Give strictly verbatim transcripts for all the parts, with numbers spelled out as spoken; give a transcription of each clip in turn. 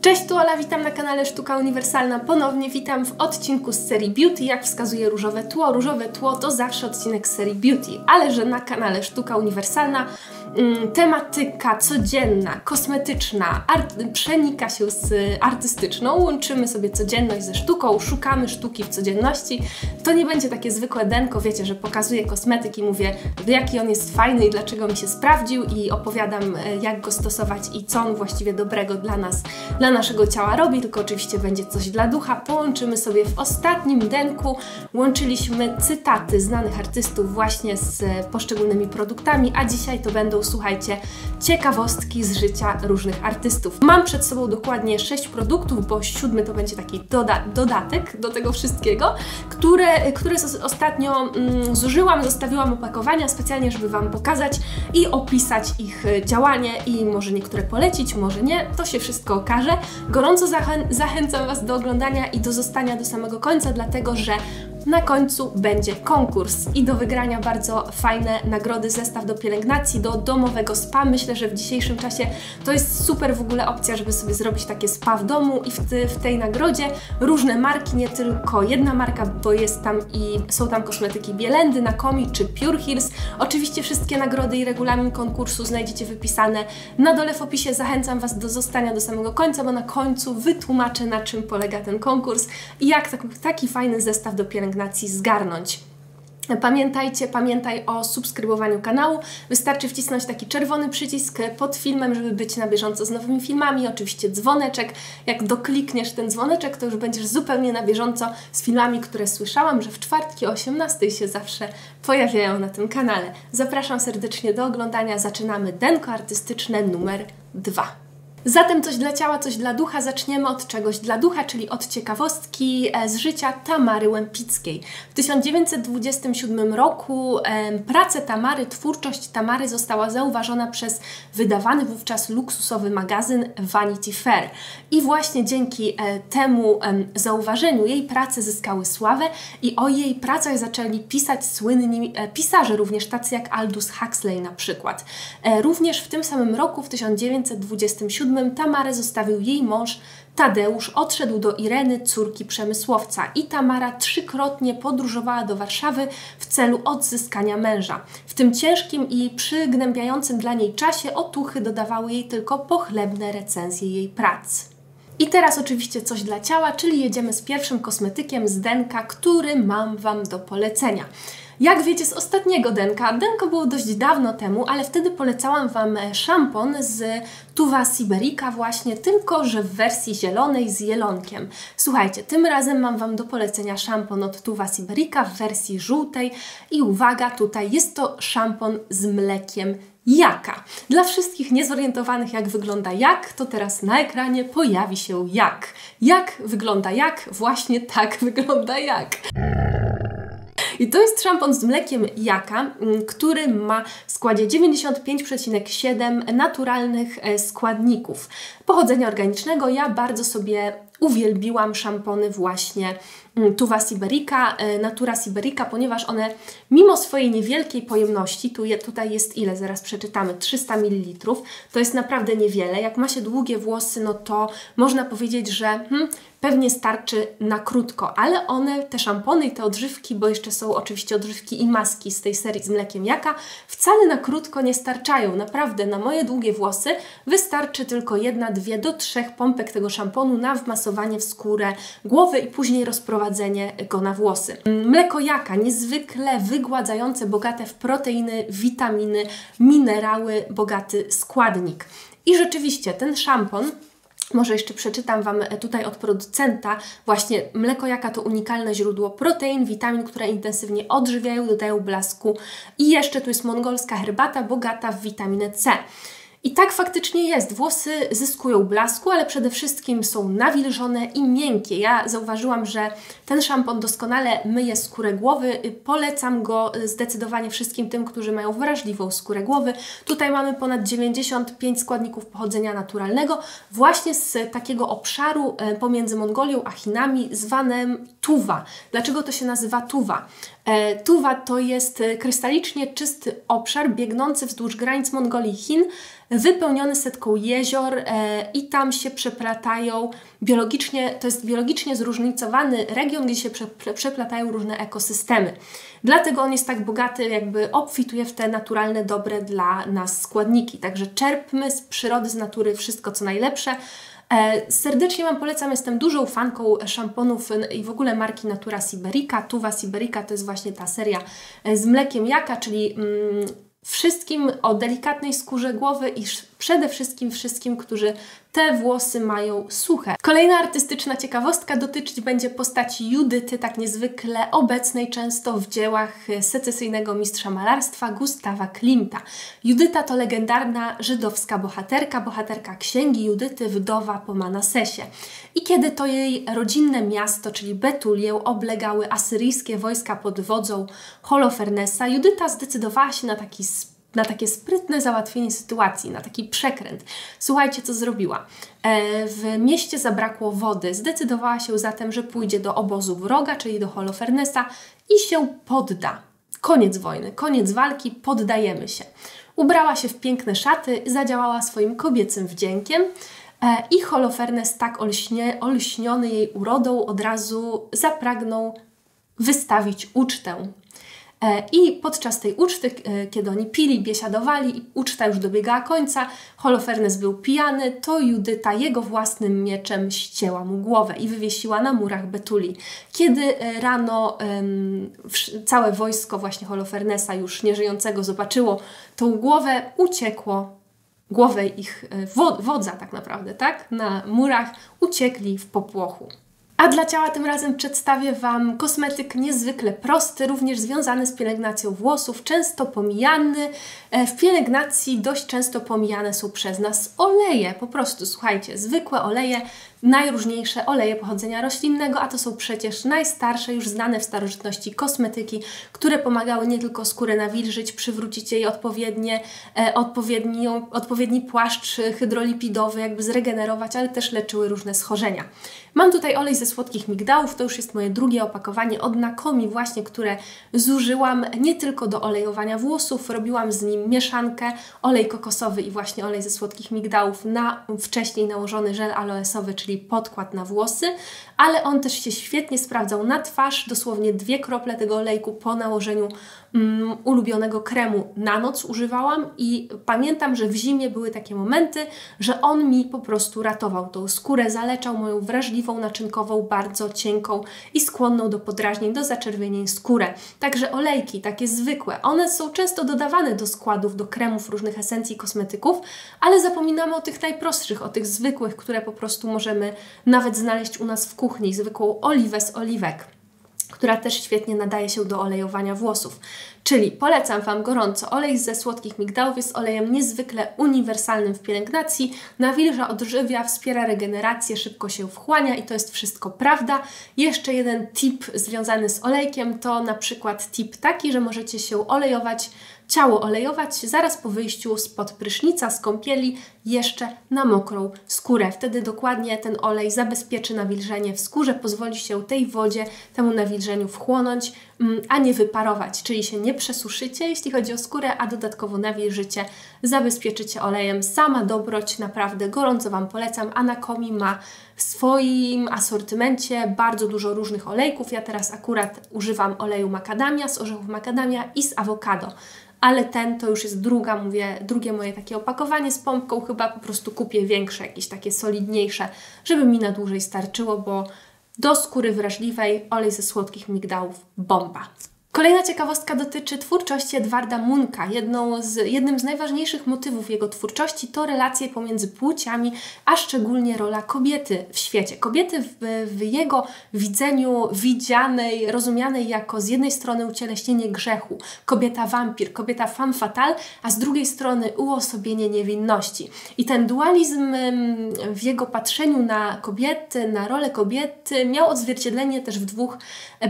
Cześć, tu Ola, witam na kanale Sztuka Uniwersalna. Ponownie witam w odcinku z serii Beauty. Jak wskazuje różowe tło, różowe tło to zawsze odcinek z serii Beauty, ale że na kanale Sztuka Uniwersalna mm, tematyka codzienna, kosmetyczna przenika się z artystyczną. Łączymy sobie codzienność ze sztuką, szukamy sztuki w codzienności. To nie będzie takie zwykłe denko, wiecie, że pokazuję kosmetyk i mówię, jaki on jest fajny i dlaczego mi się sprawdził i opowiadam, jak go stosować i co on właściwie dobrego dla nas, dla naszego ciała robi, tylko oczywiście będzie coś dla ducha. Połączymy sobie w ostatnim denku, łączyliśmy cytaty znanych artystów właśnie z poszczególnymi produktami, a dzisiaj to będą, słuchajcie, ciekawostki z życia różnych artystów. Mam przed sobą dokładnie sześć produktów, bo siódmy to będzie taki doda dodatek do tego wszystkiego, które, które ostatnio mm, zużyłam, zostawiłam opakowania specjalnie, żeby Wam pokazać i opisać ich działanie i może niektóre polecić, może nie, to się wszystko okaże. Gorąco zachę- zachęcam Was do oglądania i do zostania do samego końca, dlatego że na końcu będzie konkurs i do wygrania bardzo fajne nagrody, zestaw do pielęgnacji, do domowego spa. Myślę, że w dzisiejszym czasie to jest super w ogóle opcja, żeby sobie zrobić takie spa w domu i w, te, w tej nagrodzie różne marki, nie tylko jedna marka, bo jest tam i są tam kosmetyki Bielendy, Nacomi czy Pure Hills. Oczywiście wszystkie nagrody i regulamin konkursu znajdziecie wypisane na dole w opisie. Zachęcam Was do zostania do samego końca, bo na końcu wytłumaczę, na czym polega ten konkurs i jak taki fajny zestaw do pielęgnacji zgarnąć. Pamiętajcie, pamiętaj o subskrybowaniu kanału. Wystarczy wcisnąć taki czerwony przycisk pod filmem, żeby być na bieżąco z nowymi filmami. Oczywiście dzwoneczek. Jak doklikniesz ten dzwoneczek, to już będziesz zupełnie na bieżąco z filmami, które słyszałam, że w czwartki o osiemnastej się zawsze pojawiają na tym kanale. Zapraszam serdecznie do oglądania. Zaczynamy denko artystyczne numer dwa. Zatem coś dla ciała, coś dla ducha. Zaczniemy od czegoś dla ducha, czyli od ciekawostki z życia Tamary Łempickiej. W tysiąc dziewięćset dwudziestym siódmym roku e, prace Tamary, twórczość Tamary została zauważona przez wydawany wówczas luksusowy magazyn Vanity Fair. I właśnie dzięki e, temu e, zauważeniu jej prace zyskały sławę i o jej pracach zaczęli pisać słynni e, pisarze, również tacy jak Aldous Huxley na przykład. E, również w tym samym roku, w tysiąc dziewięćset dwudziestym siódmym Tamarę zostawił jej mąż Tadeusz, odszedł do Ireny, córki przemysłowca, i Tamara trzykrotnie podróżowała do Warszawy w celu odzyskania męża. W tym ciężkim i przygnębiającym dla niej czasie otuchy dodawały jej tylko pochlebne recenzje jej prac. I teraz oczywiście coś dla ciała, czyli jedziemy z pierwszym kosmetykiem z denka, który mam Wam do polecenia. Jak wiecie z ostatniego denka, denko było dość dawno temu, ale wtedy polecałam Wam szampon z Tuva Siberica właśnie, tylko że w wersji zielonej z jelonkiem. Słuchajcie, tym razem mam Wam do polecenia szampon od Tuva Siberica w wersji żółtej i uwaga, tutaj jest to szampon z mlekiem jaka. Dla wszystkich niezorientowanych, jak wygląda jak, to teraz na ekranie pojawi się jak. Jak wygląda jak? Właśnie tak wygląda jak. I to jest szampon z mlekiem jaka, który ma w składzie dziewięćdziesiąt pięć przecinek siedem naturalnych składników pochodzenia organicznego. Ja bardzo sobie uwielbiłam szampony właśnie Tuva Siberica, Natura Siberica, ponieważ one mimo swojej niewielkiej pojemności, tu je, tutaj jest ile, zaraz przeczytamy, trzysta mililitrów, to jest naprawdę niewiele. Jak ma się długie włosy, no to można powiedzieć, że hmm, pewnie starczy na krótko, ale one, te szampony i te odżywki, bo jeszcze są oczywiście odżywki i maski z tej serii z mlekiem jaka, wcale na krótko nie starczają. Naprawdę na moje długie włosy wystarczy tylko jedna, dwie do trzech pompek tego szamponu na wmasowanie w skórę głowy i później rozprowadzenie go na włosy. Mleko jaka, niezwykle wygładzające, bogate w proteiny, witaminy, minerały, bogaty składnik. I rzeczywiście ten szampon, może jeszcze przeczytam Wam tutaj od producenta, właśnie mleko jaka to unikalne źródło protein, witamin, które intensywnie odżywiają, dodają blasku i jeszcze tu jest mongolska herbata bogata w witaminę C. I tak faktycznie jest, włosy zyskują blasku, ale przede wszystkim są nawilżone i miękkie. Ja zauważyłam, że ten szampon doskonale myje skórę głowy, polecam go zdecydowanie wszystkim tym, którzy mają wrażliwą skórę głowy. Tutaj mamy ponad dziewięćdziesiąt pięć składników pochodzenia naturalnego, właśnie z takiego obszaru pomiędzy Mongolią a Chinami, zwanym Tuva. Dlaczego to się nazywa Tuva? Tuva to jest krystalicznie czysty obszar biegnący wzdłuż granic Mongolii i Chin, wypełniony setką jezior e, i tam się przeplatają biologicznie, to jest biologicznie zróżnicowany region, gdzie się prze, prze, przeplatają różne ekosystemy. Dlatego on jest tak bogaty, jakby obfituje w te naturalne, dobre dla nas składniki. Także czerpmy z przyrody, z natury wszystko, co najlepsze. Serdecznie Wam polecam, jestem dużą fanką szamponów i w ogóle marki Natura Siberica. Tuva Siberica to jest właśnie ta seria z mlekiem jaka, czyli mm, wszystkim o delikatnej skórze głowy i przede wszystkim wszystkim, którzy te włosy mają suche. Kolejna artystyczna ciekawostka dotyczyć będzie postaci Judyty, tak niezwykle obecnej często w dziełach secesyjnego mistrza malarstwa Gustawa Klimta. Judyta to legendarna żydowska bohaterka, bohaterka księgi Judyty, wdowa po Manasesie. I kiedy to jej rodzinne miasto, czyli Betulię, oblegały asyryjskie wojska pod wodzą Holofernesa, Judyta zdecydowała się na taki na takie sprytne załatwienie sytuacji, na taki przekręt. Słuchajcie, co zrobiła. E, w mieście zabrakło wody. Zdecydowała się zatem, że pójdzie do obozu wroga, czyli do Holofernesa i się podda. Koniec wojny, koniec walki, poddajemy się. Ubrała się w piękne szaty, zadziałała swoim kobiecym wdziękiem e, i Holofernes, tak olśnie, olśniony jej urodą, od razu zapragnął wystawić ucztę. I podczas tej uczty, kiedy oni pili, biesiadowali i uczta już dobiegała końca, Holofernes był pijany, to Judyta jego własnym mieczem ścięła mu głowę i wywiesiła na murach Betuli. Kiedy rano um, całe wojsko właśnie Holofernesa, już nieżyjącego, zobaczyło tą głowę, uciekło, głowę ich wo wodza tak naprawdę, tak? Na murach uciekli w popłochu. A dla ciała tym razem przedstawię Wam kosmetyk niezwykle prosty, również związany z pielęgnacją włosów, często pomijany. W pielęgnacji dość często pomijane są przez nas oleje, po prostu słuchajcie, zwykłe oleje, najróżniejsze oleje pochodzenia roślinnego, a to są przecież najstarsze, już znane w starożytności kosmetyki, które pomagały nie tylko skórę nawilżyć, przywrócić jej odpowiednie, e, odpowiednią, odpowiedni płaszcz hydrolipidowy, jakby zregenerować, ale też leczyły różne schorzenia. Mam tutaj olej ze słodkich migdałów, to już jest moje drugie opakowanie od Nacomi właśnie, które zużyłam nie tylko do olejowania włosów, robiłam z nim mieszankę, olej kokosowy i właśnie olej ze słodkich migdałów na wcześniej nałożony żel aloesowy, czyli podkład na włosy, ale on też się świetnie sprawdzał na twarz, dosłownie dwie krople tego olejku po nałożeniu mm, ulubionego kremu na noc używałam i pamiętam, że w zimie były takie momenty, że on mi po prostu ratował tą skórę, zaleczał moją wrażliwą, naczynkową, bardzo cienką i skłonną do podrażnień, do zaczerwienień skórę. Także olejki, takie zwykłe, one są często dodawane do składów, do kremów, różnych esencji, kosmetyków, ale zapominamy o tych najprostszych, o tych zwykłych, które po prostu możemy nawet znaleźć u nas w kuchni, zwykłą oliwę z oliwek, która też świetnie nadaje się do olejowania włosów. Czyli polecam Wam gorąco olej ze słodkich migdałów, jest olejem niezwykle uniwersalnym w pielęgnacji, nawilża, odżywia, wspiera regenerację, szybko się wchłania i to jest wszystko prawda. Jeszcze jeden tip związany z olejkiem to na przykład tip taki, że możecie się olejować, ciało olejować zaraz po wyjściu spod prysznica, z kąpieli, jeszcze na mokrą skórę. Wtedy dokładnie ten olej zabezpieczy nawilżenie w skórze, pozwoli się tej wodzie, temu nawilżeniu wchłonąć, a nie wyparować, czyli się nie przesuszycie, jeśli chodzi o skórę, a dodatkowo nawilżycie, zabezpieczycie olejem. Sama dobroć, naprawdę gorąco Wam polecam, a Nacomi ma w swoim asortymencie bardzo dużo różnych olejków. Ja teraz akurat używam oleju makadamia, z orzechów makadamia i z awokado. Ale ten to już jest druga, mówię, drugie moje takie opakowanie z pompką. Chyba po prostu kupię większe, jakieś takie solidniejsze, żeby mi na dłużej starczyło, bo do skóry wrażliwej olej ze słodkich migdałów bomba. Kolejna ciekawostka dotyczy twórczości Edwarda Muncha. Jedną z, jednym z najważniejszych motywów jego twórczości to relacje pomiędzy płciami, a szczególnie rola kobiety w świecie. Kobiety w, w jego widzeniu widzianej, rozumianej jako z jednej strony ucieleśnienie grzechu, kobieta wampir, kobieta femme fatale, a z drugiej strony uosobienie niewinności. I ten dualizm w jego patrzeniu na kobiety, na rolę kobiety miał odzwierciedlenie też w dwóch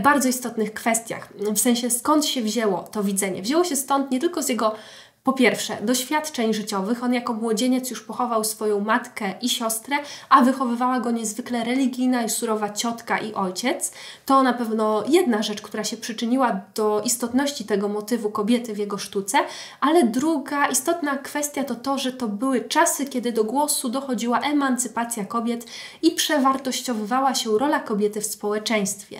bardzo istotnych kwestiach. W sensie W sensie skąd się wzięło to widzenie. Wzięło się stąd nie tylko z jego Po pierwsze, doświadczeń życiowych. On jako młodzieniec już pochował swoją matkę i siostrę, a wychowywała go niezwykle religijna i surowa ciotka i ojciec. To na pewno jedna rzecz, która się przyczyniła do istotności tego motywu kobiety w jego sztuce, ale druga istotna kwestia to to, że to były czasy, kiedy do głosu dochodziła emancypacja kobiet i przewartościowywała się rola kobiety w społeczeństwie.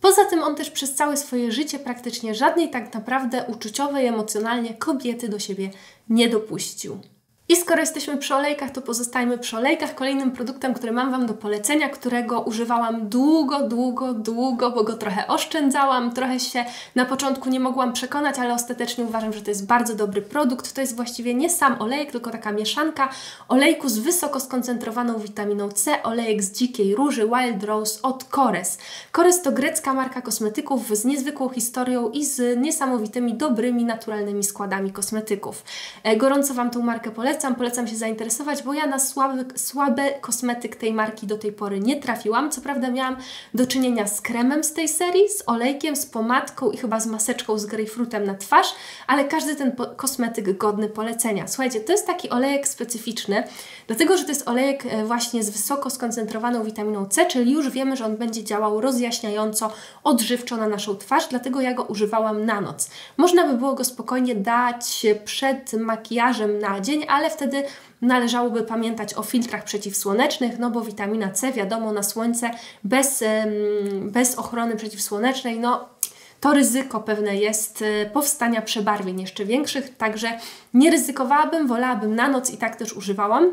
Poza tym on też przez całe swoje życie praktycznie żadnej tak naprawdę uczuciowej, emocjonalnie kobiety do siebie nie dopuścił. I skoro jesteśmy przy olejkach, to pozostajmy przy olejkach. Kolejnym produktem, który mam Wam do polecenia, którego używałam długo, długo, długo, bo go trochę oszczędzałam, trochę się na początku nie mogłam przekonać, ale ostatecznie uważam, że to jest bardzo dobry produkt. To jest właściwie nie sam olejek, tylko taka mieszanka olejku z wysoko skoncentrowaną witaminą C, olejek z dzikiej róży Wild Rose od Korres. Korres to grecka marka kosmetyków z niezwykłą historią i z niesamowitymi, dobrymi, naturalnymi składami kosmetyków. Gorąco Wam tą markę polecam. Polecam się zainteresować, bo ja na słaby, słaby kosmetyk tej marki do tej pory nie trafiłam. Co prawda miałam do czynienia z kremem z tej serii, z olejkiem, z pomadką i chyba z maseczką z grejpfrutem na twarz, ale każdy ten kosmetyk godny polecenia. Słuchajcie, to jest taki olejek specyficzny, dlatego że to jest olejek właśnie z wysoko skoncentrowaną witaminą C, czyli już wiemy, że on będzie działał rozjaśniająco, odżywczo na naszą twarz, dlatego ja go używałam na noc. Można by było go spokojnie dać przed makijażem na dzień, ale wtedy należałoby pamiętać o filtrach przeciwsłonecznych, no bo witamina C, wiadomo, na słońce bez, bez ochrony przeciwsłonecznej, no to ryzyko pewne jest powstania przebarwień jeszcze większych, także nie ryzykowałabym, wolałabym na noc i tak też używałam.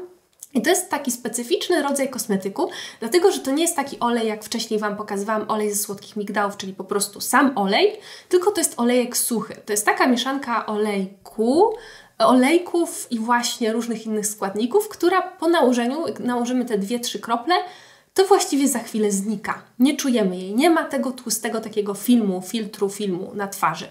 I to jest taki specyficzny rodzaj kosmetyku, dlatego że to nie jest taki olej, jak wcześniej Wam pokazywałam, olej ze słodkich migdałów, czyli po prostu sam olej, tylko to jest olejek suchy. To jest taka mieszanka olejku, olejków i właśnie różnych innych składników, która po nałożeniu, nałożymy te dwie trzy krople, to właściwie za chwilę znika. Nie czujemy jej, nie ma tego tłustego takiego filmu, filtru filmu na twarzy.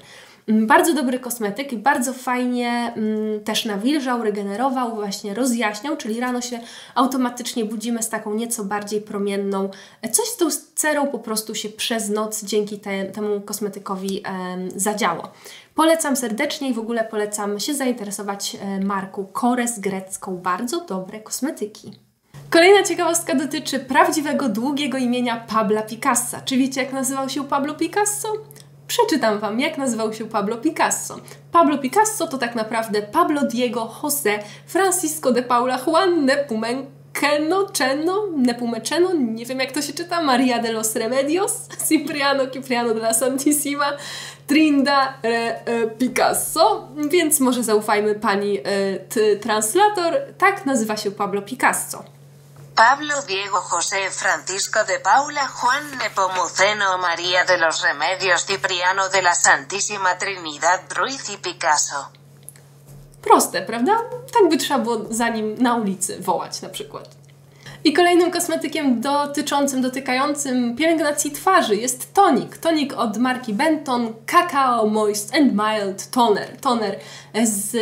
Bardzo dobry kosmetyk i bardzo fajnie mm, też nawilżał, regenerował, właśnie rozjaśniał, czyli rano się automatycznie budzimy z taką nieco bardziej promienną, coś z tą cerą po prostu się przez noc dzięki te, temu kosmetykowi em, zadziało. Polecam serdecznie i w ogóle polecam się zainteresować marką Korres, grecką, bardzo dobre kosmetyki. Kolejna ciekawostka dotyczy prawdziwego, długiego imienia Pabla Picassa. Czy wiecie, jak nazywał się Pablo Picasso? Przeczytam Wam, jak nazywał się Pablo Picasso. Pablo Picasso to tak naprawdę Pablo Diego José Francisco de Paula Juan Nepomuceno, Nepomuceno, nie wiem jak to się czyta, Maria de los Remedios, Cipriano, Cipriano de la Santissima, Trinda re, e, Picasso, więc może zaufajmy pani e, t, translator, tak nazywa się Pablo Picasso. Pablo Diego José Francisco de Paula Juan Nepomuceno María de los Remedios Cipriano de la Santísima Trinidad Ruiz y Picasso. Proste, prawda? Tak by trzeba było za nim na ulicy wołać na przykład. I kolejnym kosmetykiem dotyczącym, dotykającym pielęgnacji twarzy jest tonik. Tonik od marki Benton, Kakao Moist and Mild Toner. Toner z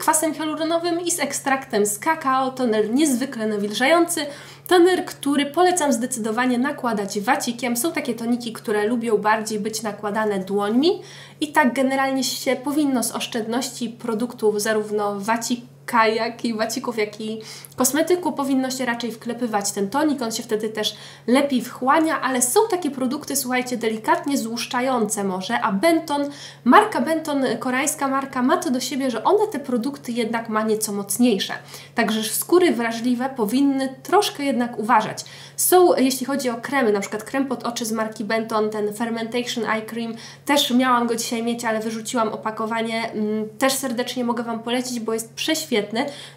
kwasem hialuronowym i z ekstraktem z kakao. Toner niezwykle nawilżający. Toner, który polecam zdecydowanie nakładać wacikiem. Są takie toniki, które lubią bardziej być nakładane dłońmi i tak generalnie się powinno z oszczędności produktów zarówno waciku, jak i wacików, jak i kosmetyku powinno się raczej wklepywać ten tonik, on się wtedy też lepiej wchłania, ale są takie produkty, słuchajcie, delikatnie złuszczające może, a Benton, marka Benton, koreańska marka, ma to do siebie, że ona te produkty jednak ma nieco mocniejsze, także skóry wrażliwe powinny troszkę jednak uważać. Są, jeśli chodzi o kremy, na przykład krem pod oczy z marki Benton, ten Fermentation Eye Cream, też miałam go dzisiaj mieć, ale wyrzuciłam opakowanie, też serdecznie mogę Wam polecić, bo jest prześwietny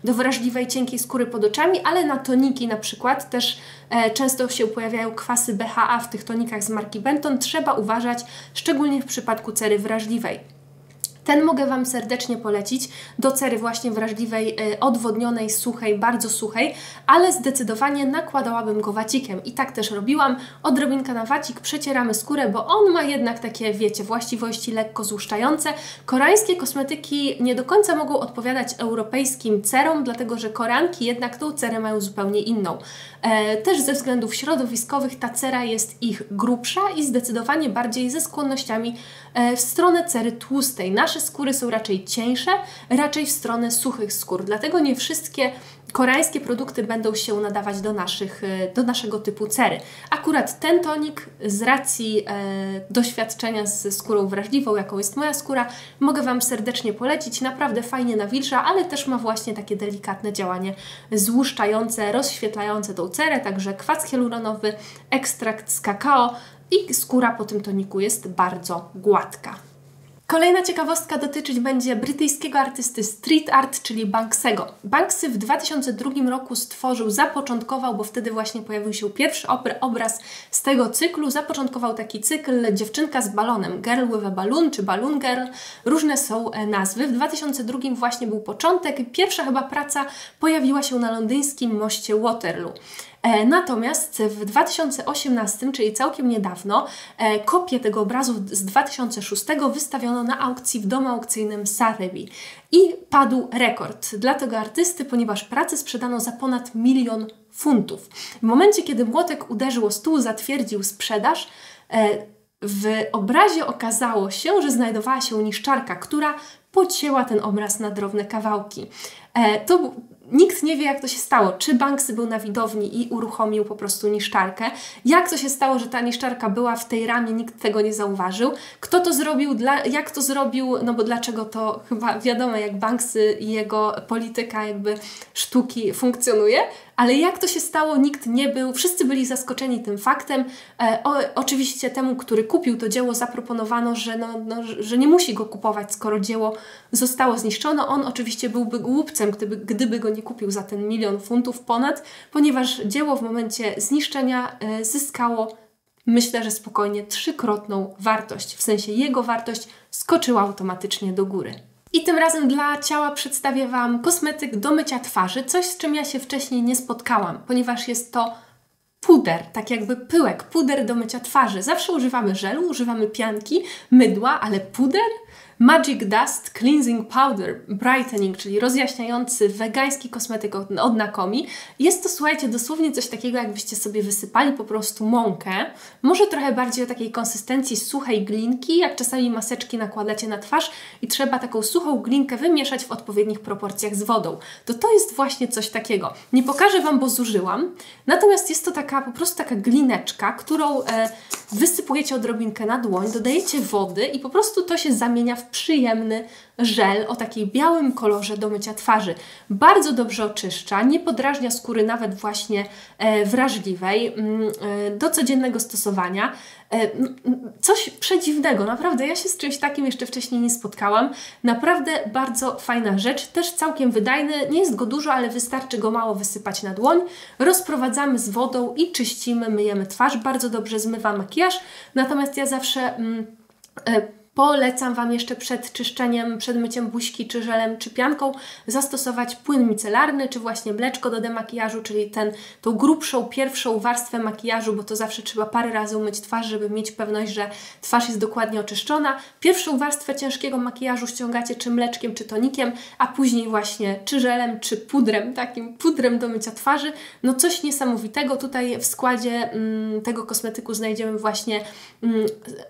do wrażliwej, cienkiej skóry pod oczami, ale na toniki na przykład też e, często się pojawiają kwasy B H A w tych tonikach z marki Benton. Trzeba uważać, szczególnie w przypadku cery wrażliwej. Ten mogę Wam serdecznie polecić do cery właśnie wrażliwej, e, odwodnionej, suchej, bardzo suchej, ale zdecydowanie nakładałabym go wacikiem. I tak też robiłam. Odrobinka na wacik, przecieramy skórę, bo on ma jednak takie, wiecie, właściwości lekko złuszczające. Koreańskie kosmetyki nie do końca mogą odpowiadać europejskim cerom, dlatego że Koreanki jednak tą cerę mają zupełnie inną. E, też ze względów środowiskowych ta cera jest ich grubsza i zdecydowanie bardziej ze skłonnościami e, w stronę cery tłustej. Nasze nasze skóry są raczej cieńsze, raczej w stronę suchych skór. Dlatego nie wszystkie koreańskie produkty będą się nadawać do, naszych, do naszego typu cery. Akurat ten tonik z racji e, doświadczenia z skórą wrażliwą, jaką jest moja skóra, mogę Wam serdecznie polecić. Naprawdę fajnie nawilża, ale też ma właśnie takie delikatne działanie złuszczające, rozświetlające tą cerę, także kwas hialuronowy, ekstrakt z kakao i skóra po tym toniku jest bardzo gładka. Kolejna ciekawostka dotyczyć będzie brytyjskiego artysty street art, czyli Banksego. Banksy w dwa tysiące drugim roku stworzył, zapoczątkował, bo wtedy właśnie pojawił się pierwszy obraz z tego cyklu, zapoczątkował taki cykl Dziewczynka z balonem, Girl with a Balloon czy Balloon Girl, różne są nazwy. W dwa tysiące drugim właśnie był początek, pierwsza chyba praca pojawiła się na londyńskim moście Waterloo. Natomiast w dwa tysiące osiemnastym, czyli całkiem niedawno, kopię tego obrazu z dwa tysiące szóstego wystawiono na aukcji w domu aukcyjnym Sotheby's i padł rekord dla tego artysty, ponieważ pracę sprzedano za ponad milion funtów. W momencie, kiedy młotek uderzył o stół, zatwierdził sprzedaż, w obrazie okazało się, że znajdowała się niszczarka, która pocięła ten obraz na drobne kawałki. To nikt nie wie, jak to się stało, czy Banksy był na widowni i uruchomił po prostu niszczarkę, jak to się stało, że ta niszczarka była w tej ramie, nikt tego nie zauważył, kto to zrobił, dla, jak to zrobił, no bo dlaczego to chyba wiadomo, jak Banksy i jego polityka jakby sztuki funkcjonuje, ale jak to się stało, nikt nie był, wszyscy byli zaskoczeni tym faktem. E, o, oczywiście temu, który kupił to dzieło, zaproponowano, że, no, no, że nie musi go kupować, skoro dzieło zostało zniszczone. On oczywiście byłby głupcem, gdyby, gdyby go nie kupił za ten milion funtów ponad, ponieważ dzieło w momencie zniszczenia e, zyskało, myślę, że spokojnie trzykrotną wartość, w sensie jego wartość skoczyła automatycznie do góry. I tym razem dla ciała przedstawię Wam kosmetyk do mycia twarzy, coś z czym ja się wcześniej nie spotkałam, ponieważ jest to puder, tak jakby pyłek, puder do mycia twarzy. Zawsze używamy żelu, używamy pianki, mydła, ale puder? Magic Dust Cleansing Powder Brightening, czyli rozjaśniający wegański kosmetyk od Nacomi. Jest to, słuchajcie, dosłownie coś takiego, jakbyście sobie wysypali po prostu mąkę, może trochę bardziej o takiej konsystencji suchej glinki, jak czasami maseczki nakładacie na twarz i trzeba taką suchą glinkę wymieszać w odpowiednich proporcjach z wodą. To to jest właśnie coś takiego. Nie pokażę Wam, bo zużyłam, natomiast jest to taka po prostu taka glineczka, którą e, wysypujecie odrobinkę na dłoń, dodajecie wody i po prostu to się zamienia w przyjemny żel o takiej białym kolorze do mycia twarzy. Bardzo dobrze oczyszcza, nie podrażnia skóry nawet właśnie e, wrażliwej, e, do codziennego stosowania. E, coś przedziwnego, naprawdę ja się z czymś takim jeszcze wcześniej nie spotkałam. Naprawdę bardzo fajna rzecz, też całkiem wydajny, nie jest go dużo, ale wystarczy go mało wysypać na dłoń. Rozprowadzamy z wodą i czyścimy, myjemy twarz, bardzo dobrze zmywa makijaż, natomiast ja zawsze mm, e, polecam Wam jeszcze przed czyszczeniem, przed myciem buźki, czy żelem, czy pianką zastosować płyn micelarny, czy właśnie mleczko do demakijażu, czyli ten, tą grubszą, pierwszą warstwę makijażu, bo to zawsze trzeba parę razy umyć twarz, żeby mieć pewność, że twarz jest dokładnie oczyszczona. Pierwszą warstwę ciężkiego makijażu ściągacie czy mleczkiem, czy tonikiem, a później właśnie czy żelem, czy pudrem, takim pudrem do mycia twarzy. No coś niesamowitego. Tutaj w składzie mm, tego kosmetyku znajdziemy właśnie mm,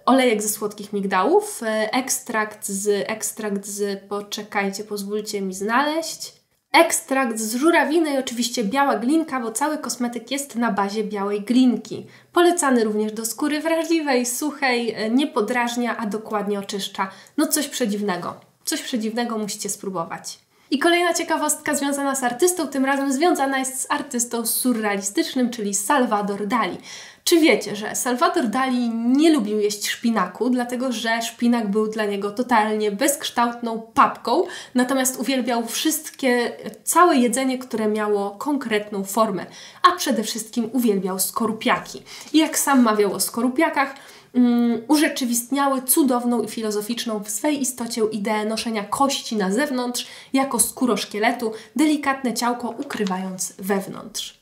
olejek ze słodkich migdałów, ekstrakt z, ekstrakt z, poczekajcie, pozwólcie mi znaleźć, ekstrakt z żurawiny i oczywiście biała glinka, bo cały kosmetyk jest na bazie białej glinki. Polecany również do skóry wrażliwej, suchej, nie podrażnia, a dokładnie oczyszcza. No coś przedziwnego, coś przedziwnego musicie spróbować. I kolejna ciekawostka związana z artystą, tym razem związana jest z artystą surrealistycznym, czyli Salvador Dali. Czy wiecie, że Salvador Dali nie lubił jeść szpinaku, dlatego że szpinak był dla niego totalnie bezkształtną papką, natomiast uwielbiał wszystkie, całe jedzenie, które miało konkretną formę, a przede wszystkim uwielbiał skorupiaki. I jak sam mawiał o skorupiakach, Um, urzeczywistniały cudowną i filozoficzną w swej istocie ideę noszenia kości na zewnątrz jako skóro szkieletu, delikatne ciałko ukrywając wewnątrz.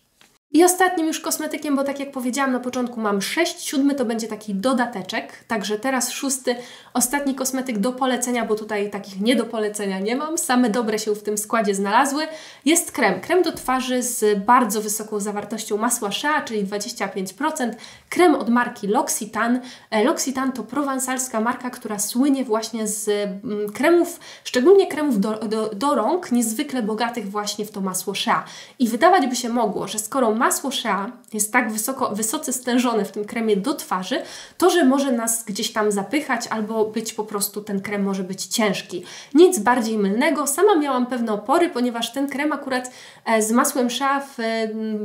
I ostatnim już kosmetykiem, bo tak jak powiedziałam na początku mam sześć, siódmy to będzie taki dodateczek, także teraz szósty, ostatni kosmetyk do polecenia, bo tutaj takich nie do polecenia nie mam, same dobre się w tym składzie znalazły, jest krem. Krem do twarzy z bardzo wysoką zawartością masła shea, czyli dwadzieścia pięć procent, krem od marki L'Occitane. L'Occitane to prowansalska marka, która słynie właśnie z kremów, szczególnie kremów do, do, do rąk, niezwykle bogatych właśnie w to masło shea. I wydawać by się mogło, że skoro masło shea jest tak wysoko, wysoce stężone w tym kremie do twarzy, to, że może nas gdzieś tam zapychać albo być po prostu, ten krem może być ciężki. Nic bardziej mylnego, sama miałam pewne opory, ponieważ ten krem akurat z masłem shea w,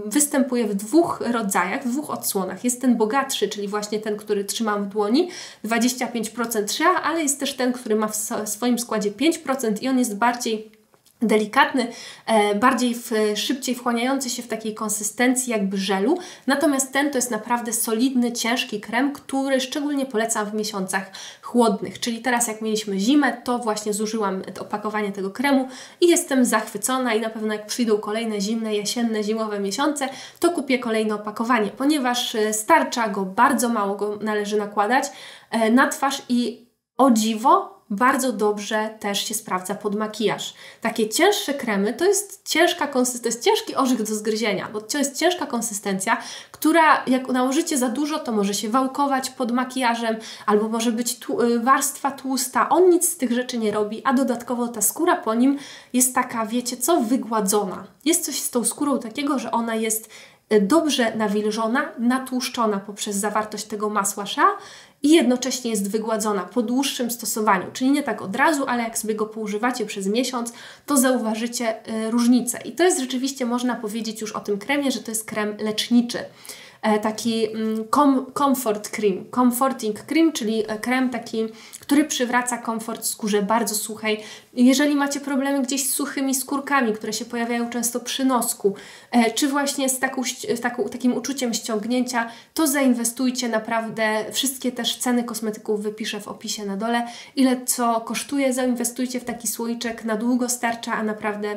występuje w dwóch rodzajach, w dwóch odsłonach. Jest ten bogatszy, czyli właśnie ten, który trzymam w dłoni, dwadzieścia pięć procent shea, ale jest też ten, który ma w swoim składzie pięć procent i on jest bardziej delikatny, e, bardziej w, szybciej wchłaniający się w takiej konsystencji jakby żelu, natomiast ten to jest naprawdę solidny, ciężki krem, który szczególnie polecam w miesiącach chłodnych, czyli teraz jak mieliśmy zimę, to właśnie zużyłam opakowanie tego kremu i jestem zachwycona i na pewno jak przyjdą kolejne zimne, jesienne, zimowe miesiące, to kupię kolejne opakowanie, ponieważ starcza go, bardzo mało go należy nakładać e, na twarz i o dziwo, bardzo dobrze też się sprawdza pod makijaż. Takie cięższe kremy to jest ciężka konsystencja, ciężki orzech do zgryzienia, bo to jest ciężka konsystencja, która jak nałożycie za dużo, to może się wałkować pod makijażem, albo może być tu, warstwa tłusta, on nic z tych rzeczy nie robi, a dodatkowo ta skóra po nim jest taka, wiecie co, wygładzona. Jest coś z tą skórą takiego, że ona jest dobrze nawilżona, natłuszczona poprzez zawartość tego masła shea i jednocześnie jest wygładzona po dłuższym stosowaniu, czyli nie tak od razu, ale jak sobie go poużywacie przez miesiąc, to zauważycie y, różnicę. I to jest rzeczywiście, można powiedzieć już o tym kremie, że to jest krem leczniczy. E, taki com, comfort cream, comforting cream, czyli krem taki, który przywraca komfort skórze bardzo suchej. Jeżeli macie problemy gdzieś z suchymi skórkami, które się pojawiają często przy nosku, e, czy właśnie z taką, taką, takim uczuciem ściągnięcia, to zainwestujcie naprawdę, wszystkie też ceny kosmetyków wypiszę w opisie na dole, ile co kosztuje, zainwestujcie w taki słoiczek, na długo starcza, a naprawdę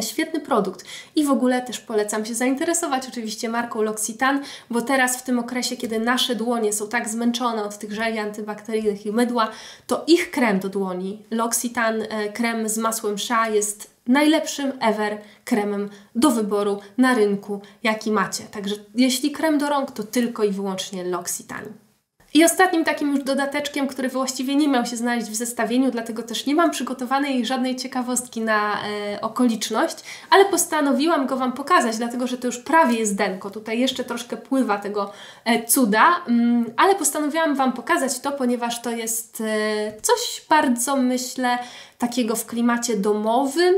świetny produkt. I w ogóle też polecam się zainteresować oczywiście marką L'Occitane, bo teraz w tym okresie, kiedy nasze dłonie są tak zmęczone od tych żeli antybakteryjnych i mydła, to ich krem do dłoni, L'Occitane krem z masłem shea, jest najlepszym ever kremem do wyboru na rynku, jaki macie. Także jeśli krem do rąk, to tylko i wyłącznie L'Occitane. I ostatnim takim już dodateczkiem, który właściwie nie miał się znaleźć w zestawieniu, dlatego też nie mam przygotowanej żadnej ciekawostki na e, okoliczność, ale postanowiłam go Wam pokazać, dlatego że to już prawie jest denko, tutaj jeszcze troszkę pływa tego e, cuda, mm, ale postanowiłam Wam pokazać to, ponieważ to jest e, coś bardzo, myślę, takiego w klimacie domowym,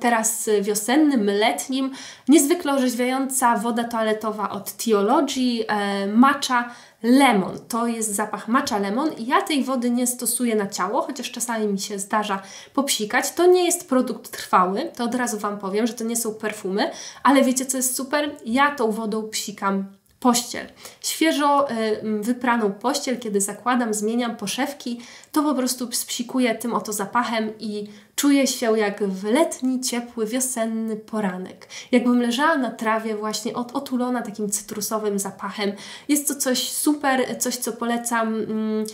teraz wiosennym, letnim, niezwykle orzeźwiająca woda toaletowa od Teaology, e, matcha lemon. To jest zapach matcha lemon i ja tej wody nie stosuję na ciało, chociaż czasami mi się zdarza popsikać. To nie jest produkt trwały, to od razu Wam powiem, że to nie są perfumy, ale wiecie co jest super? Ja tą wodą psikam pościel. Świeżo y, wypraną pościel, kiedy zakładam, zmieniam poszewki, to po prostu spsikuję tym oto zapachem i czuję się jak w letni, ciepły, wiosenny poranek. Jakbym leżała na trawie właśnie od, otulona takim cytrusowym zapachem. Jest to coś super, coś co polecam mm,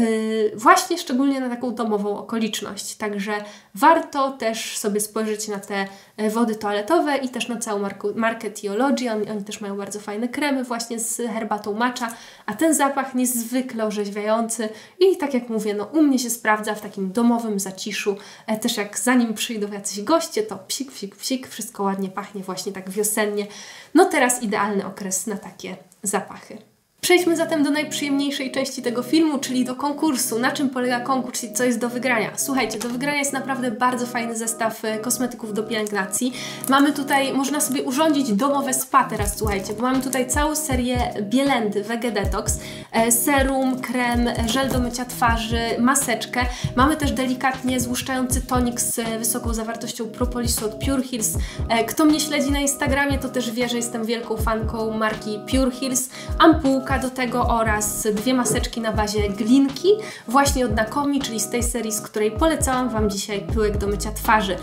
Yy, właśnie szczególnie na taką domową okoliczność. Także warto też sobie spojrzeć na te wody toaletowe i też na całą marku, markę Teaology. Oni, oni też mają bardzo fajne kremy właśnie z herbatą matcha, a ten zapach niezwykle orzeźwiający i tak jak mówię, no u mnie się sprawdza w takim domowym zaciszu. E, też jak zanim przyjdą jacyś goście, to psik, psik, psik, wszystko ładnie pachnie właśnie tak wiosennie. No teraz idealny okres na takie zapachy. Przejdźmy zatem do najprzyjemniejszej części tego filmu, czyli do konkursu. Na czym polega konkurs i co jest do wygrania? Słuchajcie, do wygrania jest naprawdę bardzo fajny zestaw kosmetyków do pielęgnacji. Mamy tutaj, można sobie urządzić domowe spa teraz, słuchajcie, bo mamy tutaj całą serię Bielendy Wege Detox. serum, krem, żel do mycia twarzy, maseczkę. Mamy też delikatnie złuszczający tonik z wysoką zawartością propolisu od Pure Hills. Kto mnie śledzi na Instagramie, to też wie, że jestem wielką fanką marki Pure Hills. Ampułka do tego oraz dwie maseczki na bazie glinki, właśnie od Nacomi, czyli z tej serii, z której polecałam Wam dzisiaj pyłek do mycia twarzy.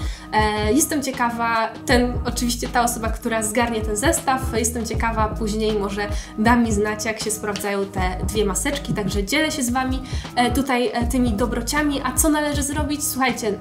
Jestem ciekawa, ten, oczywiście ta osoba, która zgarnie ten zestaw, jestem ciekawa, później może da mi znać, jak się sprawdzają te dwie maseczki, także dzielę się z Wami tutaj tymi dobrociami. A co należy zrobić? Słuchajcie,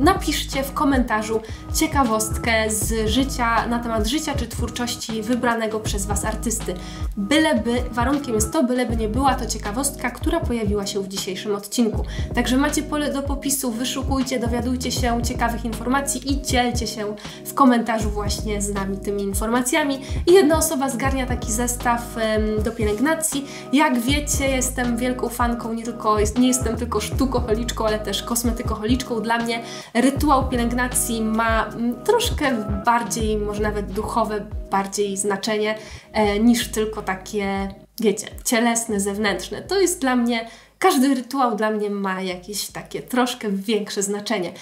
napiszcie w komentarzu ciekawostkę z życia, na temat życia czy twórczości wybranego przez Was artysty. Byleby, warunkiem jest to, byleby nie była to ciekawostka, która pojawiła się w dzisiejszym odcinku. Także macie pole do popisu, wyszukujcie, dowiadujcie się ciekawych informacji i dzielcie się w komentarzu właśnie z nami tymi informacjami. I jedna osoba zgarnia taki zestaw ym, do pielęgnacji. Jak wiecie, jestem wielką fanką, nie, tylko, jest, nie jestem tylko sztukoholiczką, ale też kosmetykoholiczką. Dla mnie rytuał pielęgnacji ma mm, troszkę bardziej, może nawet duchowe, bardziej znaczenie e, niż tylko takie, wiecie, cielesne, zewnętrzne. To jest dla mnie... Każdy rytuał dla mnie ma jakieś takie troszkę większe znaczenie.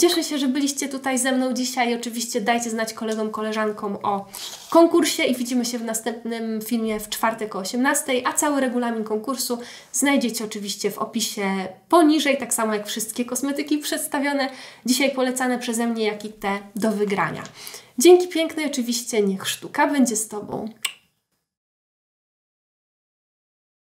Cieszę się, że byliście tutaj ze mną dzisiaj. Oczywiście dajcie znać kolegom, koleżankom o konkursie i widzimy się w następnym filmie w czwartek o osiemnastej, a cały regulamin konkursu znajdziecie oczywiście w opisie poniżej, tak samo jak wszystkie kosmetyki przedstawione dzisiaj polecane przeze mnie, jak i te do wygrania. Dzięki pięknej, oczywiście niech sztuka będzie z Tobą.